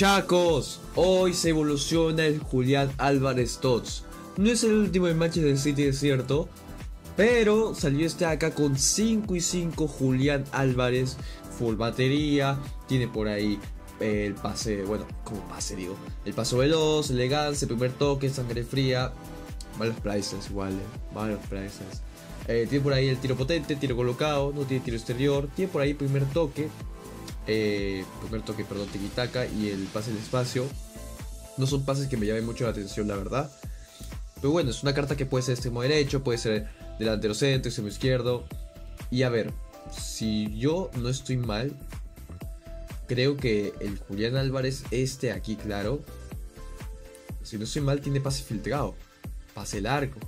Muchachos, hoy se evoluciona el Julián Álvarez Tots. No es el último en Manchester City, es cierto, pero salió este acá con 5 y 5. Julián Álvarez, full batería, tiene por ahí el pase, bueno, como pase digo, el paso veloz, elegancia, primer toque, sangre fría, malos prices igual, malos prices. Tiene por ahí el tiro potente, tiro colocado, no tiene tiro exterior, tiene por ahí primer toque, tiki-taka y el pase al espacio. No son pases que me llamen mucho la atención, la verdad. Pero bueno, es una carta que puede ser extremo derecho, puede ser delantero centro, extremo izquierdo. Y a ver, si yo no estoy mal, creo que el Julián Álvarez, este aquí, claro, si no estoy mal, tiene pase filtrado, pase largo.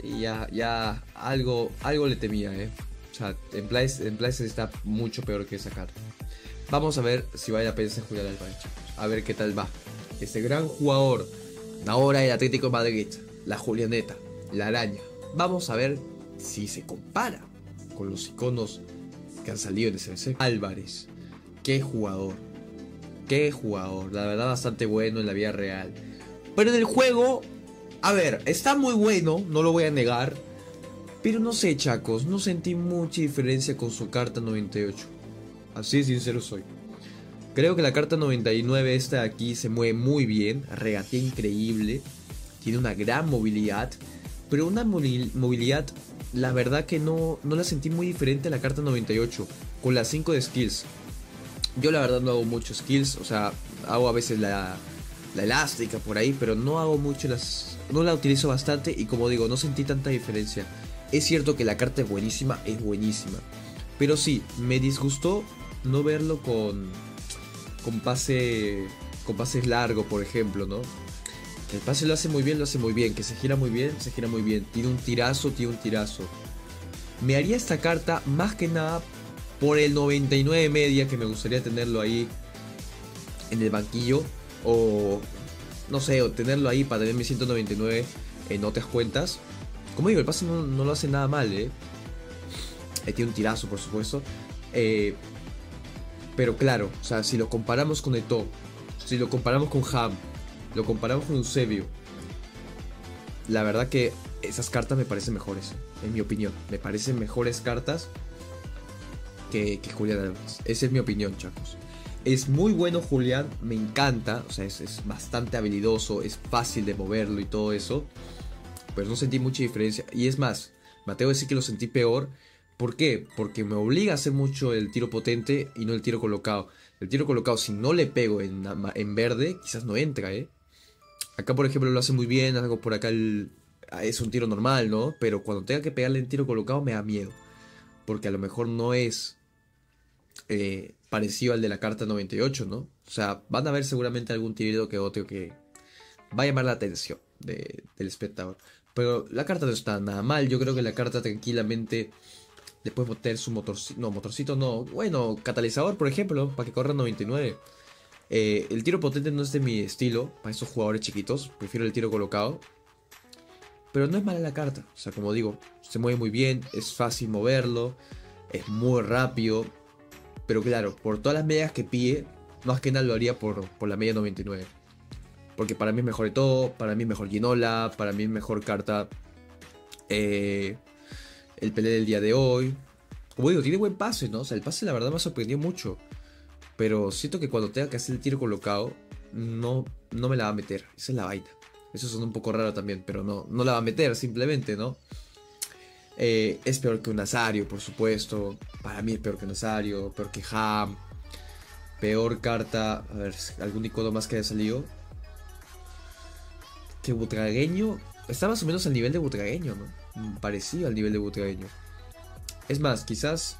Sí, ya algo le temía, O sea, en place está mucho peor que esa carta. Vamos a ver si vale la pena ese Julián Álvarez, a ver qué tal va. Este gran jugador, ahora el Atlético de Madrid, la Julianeta, la araña. Vamos a ver si se compara con los iconos que han salido en SBC. Álvarez, qué jugador, la verdad bastante bueno en la vida real. Pero en el juego, a ver, está muy bueno, no lo voy a negar. Pero no sé, chacos, no sentí mucha diferencia con su carta 98. Así de sincero soy. Creo que la carta 99 esta de aquí se mueve muy bien, regatea increíble, tiene una gran movilidad, pero una movilidad la verdad que no la sentí muy diferente a la carta 98, con las 5 de skills. Yo la verdad no hago mucho skills, o sea, hago a veces la elástica por ahí, pero no hago mucho no la utilizo bastante y como digo, no sentí tanta diferencia. Es cierto que la carta es buenísima, pero sí, me disgustó no verlo con pases largos, por ejemplo, ¿no? El pase lo hace muy bien, que se gira muy bien, tiene un tirazo. Me haría esta carta más que nada por el 99 media, que me gustaría tenerlo ahí en el banquillo, o no sé, o tenerlo ahí para tener mi 199 en otras cuentas. Como digo, el pase no lo hace nada mal, tiene un tirazo, por supuesto, pero claro, o sea, si lo comparamos con Eto'o, si lo comparamos con Ham, lo comparamos con Eusebio, la verdad que esas cartas me parecen mejores, en mi opinión. Me parecen mejores cartas que Julián Álvarez. Esa es mi opinión, chicos. Es muy bueno Julián, me encanta, o sea, es bastante habilidoso, es fácil de moverlo y todo eso. Pero no sentí mucha diferencia. Y es más, Mateo decía que lo sentí peor. ¿Por qué? Porque me obliga a hacer mucho el tiro potente y no el tiro colocado. El tiro colocado, si no le pego en verde, quizás no entra, Acá, por ejemplo, lo hace muy bien, algo por acá es un tiro normal, ¿no? Pero cuando tenga que pegarle en tiro colocado me da miedo. Porque a lo mejor no es parecido al de la carta 98, ¿no? O sea, van a ver seguramente algún tiro que otro que va a llamar la atención del espectador. Pero la carta no está nada mal, yo creo que la carta tranquilamente... Después meter su motorcito, catalizador, por ejemplo, para que corra 99. El tiro potente no es de mi estilo, para esos jugadores chiquitos, prefiero el tiro colocado. Pero no es mala la carta, o sea, como digo, se mueve muy bien, es fácil moverlo, es muy rápido. Pero claro, por todas las medias que pille, más que nada lo haría por la media 99. Porque para mí es mejor Eto'o, para mí es mejor Ginola, para mí es mejor carta... El Pelé del día de hoy. Como digo, tiene buen pase, ¿no? O sea, el pase la verdad me sorprendió mucho. Pero siento que cuando tenga que hacer el tiro colocado, no me la va a meter. Esa es la vaina. Eso suena un poco raro también, pero no la va a meter simplemente, ¿no? Es peor que un Nazário, por supuesto. Para mí es peor que Nazário, peor que Ham. Peor carta... A ver, algún icono más que haya salido. Que Butragueño... Está más o menos al nivel de Butragueño, ¿no? Parecido al nivel de Butragueño. Es más, quizás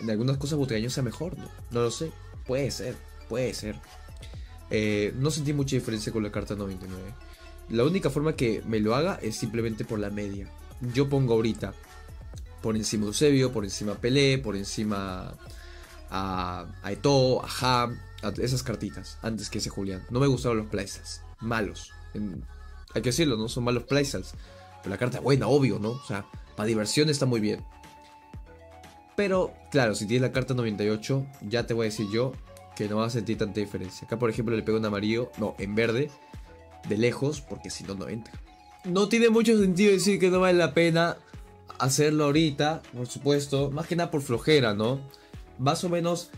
en algunas cosas Butragueño sea mejor, ¿no? No lo sé. Puede ser. No sentí mucha diferencia con la carta 99. La única forma que me lo haga es simplemente por la media. Yo pongo ahorita por encima de Eusebio, por encima de Pelé, por encima a Eto'o, a Ham, a esas cartitas, antes que ese Julián. No me gustaron los playsets. Malos. Hay que decirlo, ¿no? Son malos playsets. Pero la carta es buena, obvio, ¿no? O sea, para diversión está muy bien. Pero, claro, si tienes la carta 98, ya te voy a decir yo que no vas a sentir tanta diferencia. Acá, por ejemplo, le pego en amarillo, no, en verde, de lejos, porque si no, no entra. No tiene mucho sentido decir que no vale la pena hacerlo ahorita, por supuesto, más que nada por flojera, ¿no? Más o menos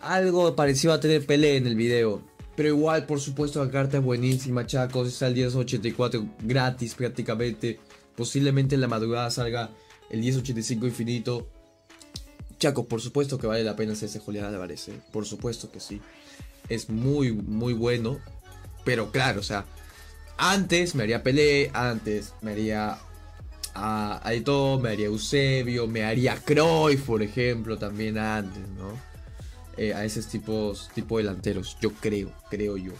algo parecido a tener Pelé en el video. Pero igual, por supuesto, la carta es buenísima, chacos. Está el 1084 gratis prácticamente. Posiblemente en la madrugada salga el 1085 infinito. Chacos, por supuesto que vale la pena hacerse Julián Álvarez, ¿eh? Por supuesto que sí. Es muy, muy bueno. Pero claro, o sea, antes me haría Pelé, antes me haría a Eto'o, me haría Eusebio, me haría Cruyff, por ejemplo, también antes, ¿no? A esos tipos delanteros, yo creo yo.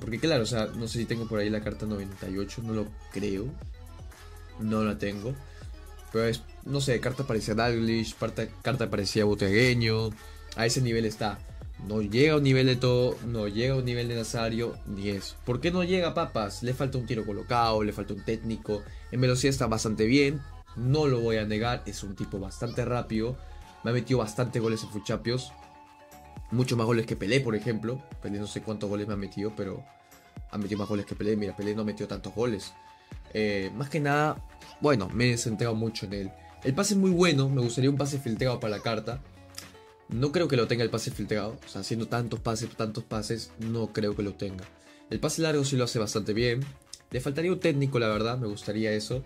Porque claro, o sea, no sé si tengo por ahí la carta 98, no lo creo. No la tengo. Pero es, no sé, carta parecía Dalglish, carta parecía Butragueño. A ese nivel está. No llega a un nivel de Eto'o, no llega a un nivel de Nazário, ni eso. ¿Por qué no llega, papas? Le falta un tiro colocado, le falta un técnico. En velocidad está bastante bien, no lo voy a negar. Es un tipo bastante rápido. Me ha metido bastantes goles en FUT Champions. Muchos más goles que Pelé, por ejemplo. Pelé no sé cuántos goles me ha metido, pero ha metido más goles que Pelé. Mira, Pelé no ha metido tantos goles. Más que nada, bueno, me he desenterado mucho en él. El pase es muy bueno. Me gustaría un pase filtrado para la carta. No creo que lo tenga el pase filtrado. O sea, haciendo tantos pases, no creo que lo tenga. El pase largo sí lo hace bastante bien. Le faltaría un técnico, la verdad. Me gustaría eso.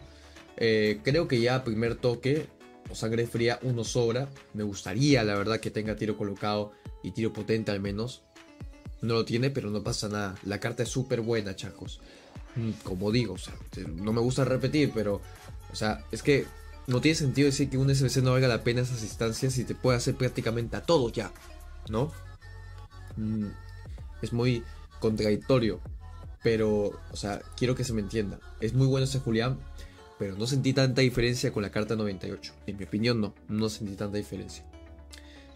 Creo que ya primer toque o sangre fría, uno sobra. Me gustaría, la verdad, que tenga tiro colocado y tiro potente al menos. No lo tiene, pero no pasa nada. La carta es súper buena, chacos. Como digo, o sea, no me gusta repetir, pero, o sea, es que no tiene sentido decir que un SBC no valga la pena esas instancias y te puede hacer prácticamente a todo ya, ¿no? Es muy contradictorio, pero, o sea, quiero que se me entienda. Es muy bueno ese Julián, pero no sentí tanta diferencia con la carta 98. En mi opinión, no sentí tanta diferencia.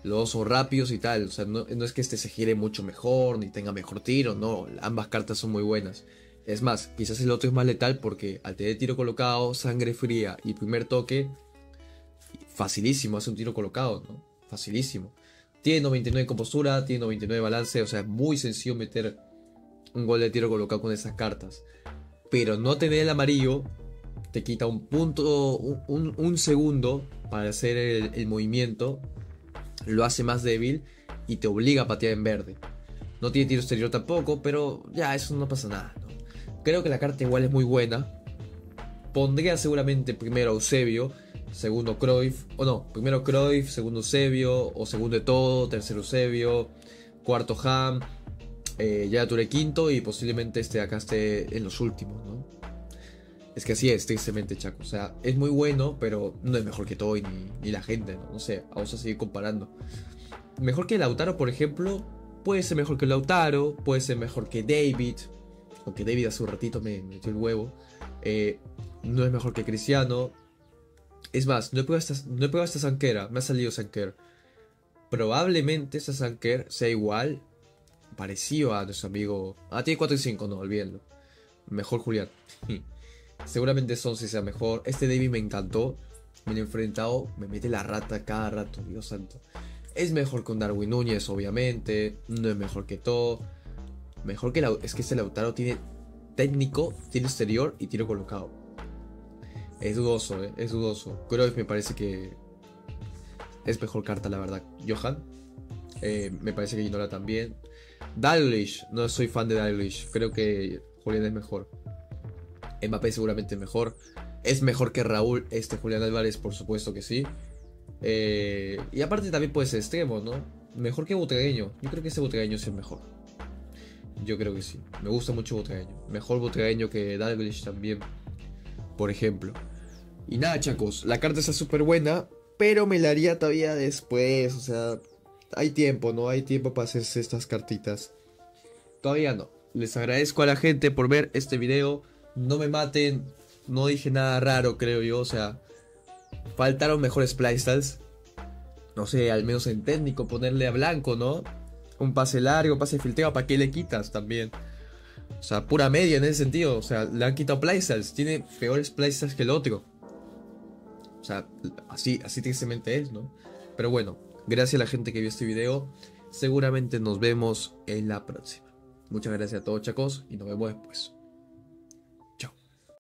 Los dos son rápidos y tal, o sea, no es que este se gire mucho mejor, ni tenga mejor tiro, no. Ambas cartas son muy buenas. Es más, quizás el otro es más letal porque al tener tiro colocado, sangre fría y primer toque, facilísimo, hace un tiro colocado, ¿no? Facilísimo. Tiene 99 de compostura, tiene 99 de balance, o sea, es muy sencillo meter un gol de tiro colocado con esas cartas. Pero no tener el amarillo te quita un punto, un segundo para hacer el movimiento, lo hace más débil y te obliga a patear en verde. No tiene tiro exterior tampoco, pero ya eso no pasa nada, ¿no? Creo que la carta igual es muy buena. Pondría seguramente primero a Eusebio, segundo Cruyff, o no, primero Cruyff, segundo Eusebio, o segundo Eto'o, tercero Eusebio, cuarto Ham, ya Touré quinto y posiblemente este de acá esté en los últimos, ¿no? Es que así es, tristemente, chaco. O sea, es muy bueno, pero no es mejor que todo ni la gente, ¿no? No sé, vamos a seguir comparando. Mejor que Lautaro, por ejemplo. Puede ser mejor que Lautaro, puede ser mejor que David. Aunque David hace un ratito me metió el huevo. No es mejor que Cristiano. Es más, no he probado esta Sanquera. Me ha salido Sanquer. Probablemente esta Sanquer sea igual, parecido a nuestro amigo. Ah, tiene 4 y 5, no, olvídenlo. Mejor Julián. Seguramente son si sea mejor. Este David me encantó. Me lo he enfrentado. Me mete la rata cada rato. Dios santo. Es mejor con Darwin Núñez, obviamente. No es mejor que todo. Mejor que es que este Lautaro tiene técnico, tiro exterior y tiro colocado. Es dudoso, ¿eh? Es dudoso. Kroos me parece que es mejor carta, la verdad. Johan. Me parece que Ginola también. Dalglish. No soy fan de Dalglish. Creo que Julián es mejor. Mbappé seguramente mejor. Es mejor que Raúl este Julián Álvarez, por supuesto que sí. Y aparte también puede ser extremo, ¿no? Mejor que Butragueño. Yo creo que este Butragueño sí es mejor. Yo creo que sí. Me gusta mucho Butragueño. Mejor Butragueño que Dalglish también, por ejemplo. Y nada, chicos, la carta está súper buena, pero me la haría todavía después. O sea, hay tiempo, ¿no? Hay tiempo para hacerse estas cartitas. Todavía no. Les agradezco a la gente por ver este video. No me maten, no dije nada raro, creo yo, o sea, faltaron mejores playstyles, no sé, al menos en técnico, ponerle a blanco, ¿no? Un pase largo, pase filtrado, ¿para qué le quitas también? O sea, pura media en ese sentido, o sea, le han quitado playstyles, tiene peores playstyles que el otro. O sea, así tristemente es, ¿no? Pero bueno, gracias a la gente que vio este video, Seguramente nos vemos en la próxima. Muchas gracias a todos, chicos, y nos vemos después.